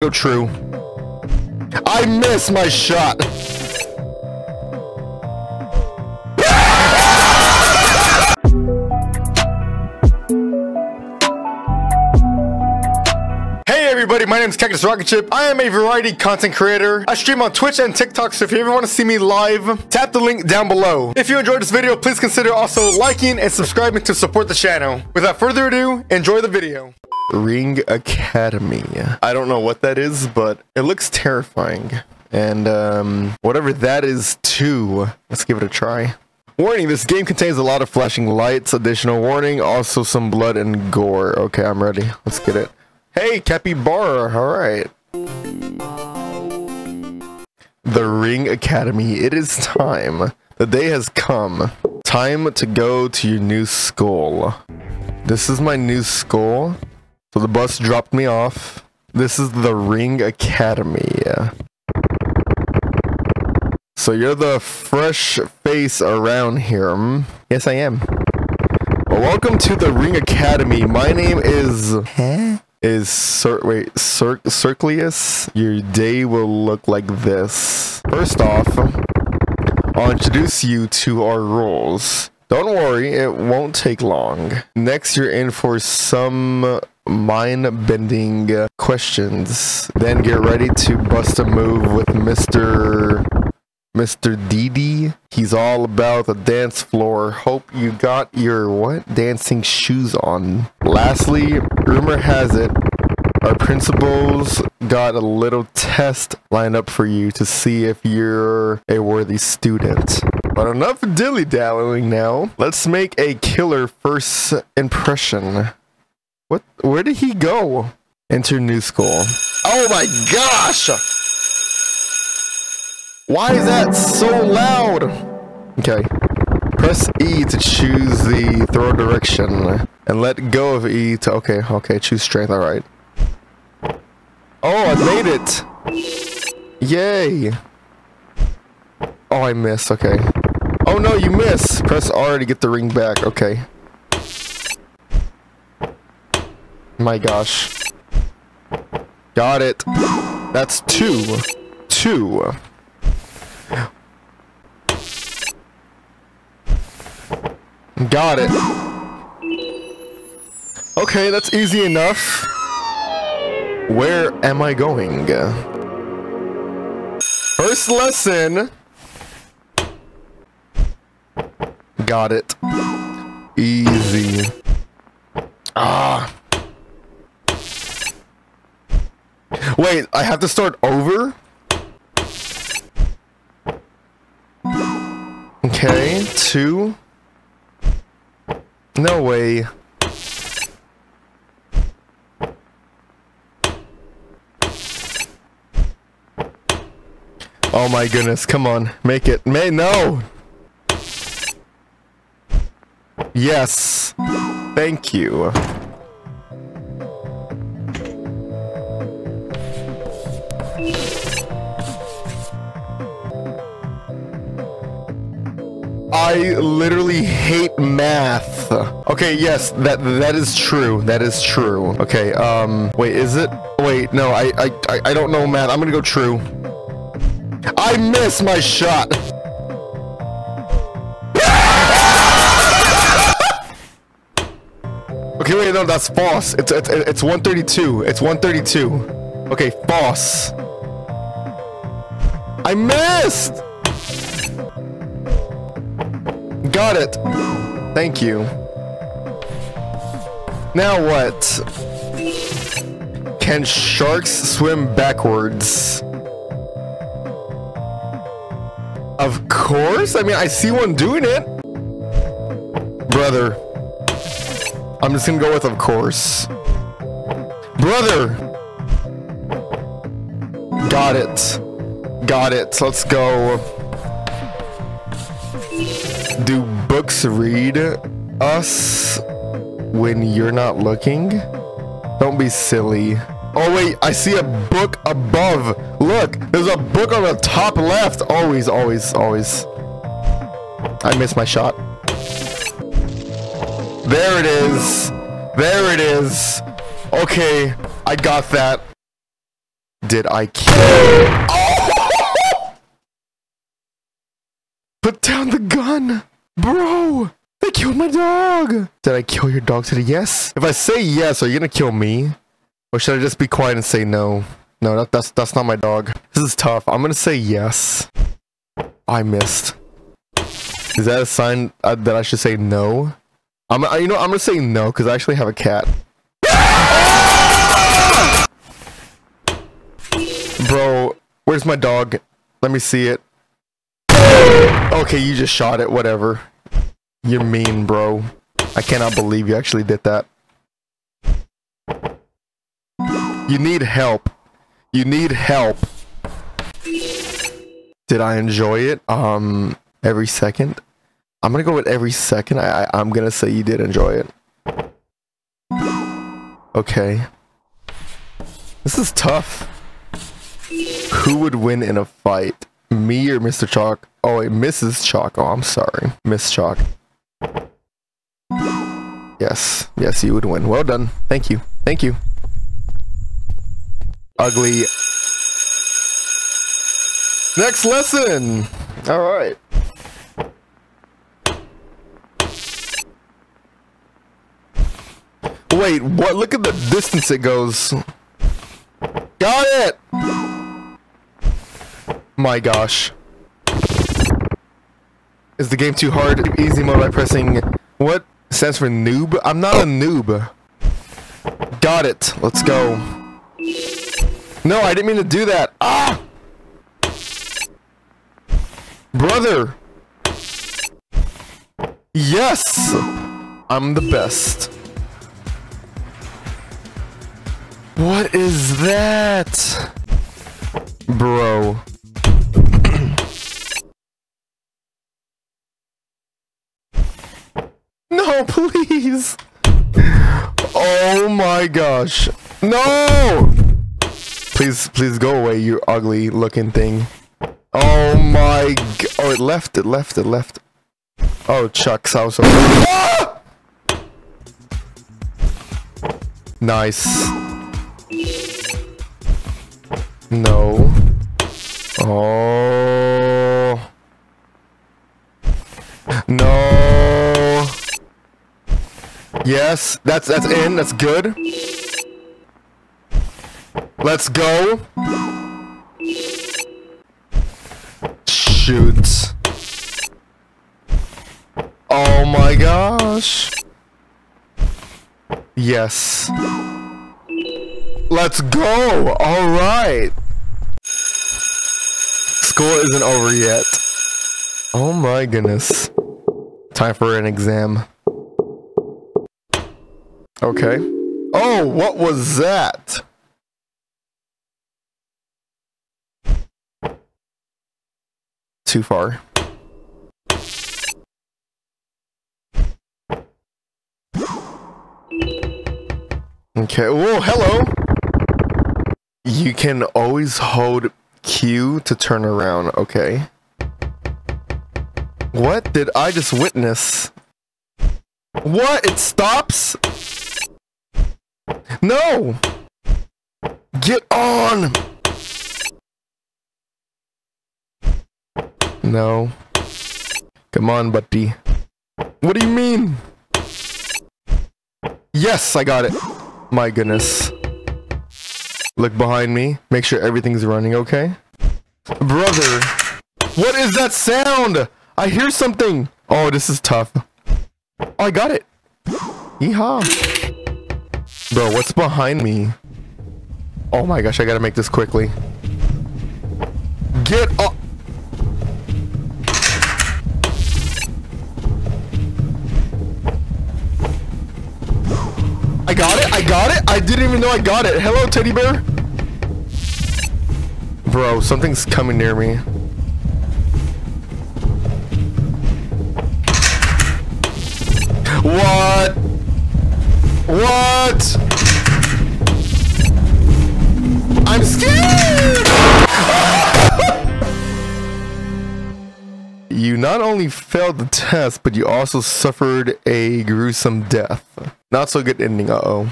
Go true. I missed my shot. Everybody, my name is CactusRocketShip. I am a variety content creator. I stream on Twitch and TikTok, so if you ever want to see me live, tap the link down below. If you enjoyed this video, please consider also liking and subscribing to support the channel. Without further ado, enjoy the video. Ring Academy. I don't know what that is, but it looks terrifying. And whatever that is too, let's give it a try. Warning, this game contains a lot of flashing lights, additional warning, also some blood and gore. Okay, I'm ready. Let's get it. Hey, Capybara, alright. The Ring Academy, it is time. The day has come. Time to go to your new school. This is my new school. So the bus dropped me off. This is the Ring Academy. So you're the fresh face around here. Yes, I am. Welcome to the Ring Academy. My name is... Huh? Circleus, your day will look like this. First off, I'll introduce you to our rules. Don't worry, it won't take long. Next, you're in for some mind-bending questions. Then get ready to bust a move with Mr. Dee Dee. He's all about the dance floor. Hope you got your what? Dancing shoes on. Lastly, rumor has it our principal's got a little test lined up for you to see if you're a worthy student. But enough dilly-dallying now. Let's make a killer first impression. What? Where did he go? Enter new school. Oh my gosh! Why is that so loud? Okay. Press E to choose the throw direction. And let go of E to... Okay, choose strength, alright. Oh, I made it! Yay! Oh, I missed, okay. Oh no, you missed! Press R to get the ring back, okay. My gosh. Got it. That's two. Two. Got it. Okay, that's easy enough. Where am I going? First lesson. Got it. Easy. Ah. Wait, I have to start over? Okay, two. No way. Oh my goodness, come on. Make it. No! Yes. Thank you. I literally hate math. Okay, yes, that is true. That is true. Okay, wait, is it? Wait, no, I don't know math. I'm gonna go true. I missed my shot. Okay, wait, no, that's false. It's 132. It's 132. Okay, false. I missed. Got it. Thank you. Now what? Can sharks swim backwards? Of course. I mean, I see one doing it. Brother. I'm just gonna go with of course. Brother. Got it. Got it. Let's go. Do books read us when you're not looking? Don't be silly. Oh wait, I see a book above. Look, there's a book on the top left. Always, always, always. I missed my shot. There it is. There it is. Okay, I got that. Did I kill? Oh! Put down the gun, bro. They killed my dog. Did I kill your dog today? Yes. If I say yes, are you gonna kill me, or should I just be quiet and say no? No, that's not my dog. This is tough. I'm gonna say yes. I missed. Is that a sign that I should say no? I'm gonna say no because I actually have a cat. Bro, where's my dog? Let me see it. Okay, you just shot it. Whatever. You're mean, bro. I cannot believe you actually did that. You need help. You need help. Did I enjoy it? Every second? I'm gonna go with every second. I'm gonna say you did enjoy it. Okay. This is tough. Who would win in a fight? Me or Mr. Chalk? Oh wait, Mrs. Chalk. Oh, I'm sorry. Miss Chalk. Yes. Yes, you would win. Well done. Thank you. Thank you. Ugly. Next lesson! Alright. Wait, what? Look at the distance it goes. Got it! My gosh. Is the game too hard? Easy mode by pressing... What? Stands for noob? I'm not a noob. Got it. Let's go. No, I didn't mean to do that. Ah! Brother! Yes! I'm the best. What is that? Bro. No, please! Oh my gosh. No! Please, please go away, you ugly looking thing. Oh my g- Oh, it left, it left, it left. Oh, chucks, I was so- ah! Nice. No. Oh. No. Yes, that's in, that's good. Let's go. Shoot. Oh my gosh. Yes. Let's go. All right. School isn't over yet. Oh my goodness. Time for an exam. Okay. Oh, what was that? Too far. Okay. Whoa, hello. You can always hold Q to turn around. Okay. What did I just witness? What? It stops? No. Get on. No. Come on, buddy. What do you mean? Yes, I got it. My goodness. Look behind me. Make sure everything's running okay. Brother. What is that sound? I hear something. Oh, this is tough. Oh, I got it. Yeehaw. Bro, what's behind me? Oh my gosh, I gotta make this quickly. Get up. I got it, I got it, I didn't even know I got it. Hello, teddy bear. Bro, something's coming near me. What? What? I'm scared! You not only failed the test, but you also suffered a gruesome death. Not so good ending. Uh-oh.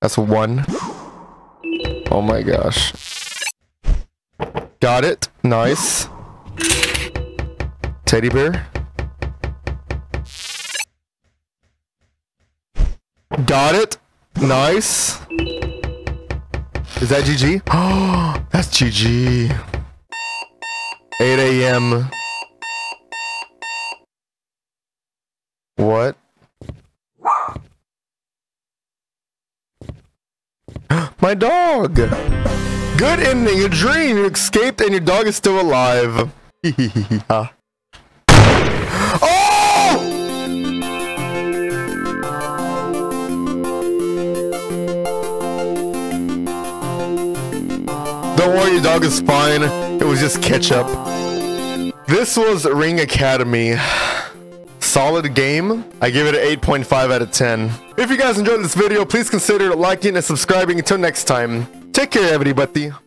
That's one. Oh my gosh. Got it. Nice. Teddy bear. Got it. Nice. Is that GG? Oh, that's GG. 8 a.m. What? My dog! Good ending, your dream! You escaped and your dog is still alive. Oh! Don't worry, your dog is fine. It was just ketchup. This was Ring Academy. Solid game. I give it an 8.5 out of 10. If you guys enjoyed this video, please consider liking and subscribing. Until next time, take care, everybody.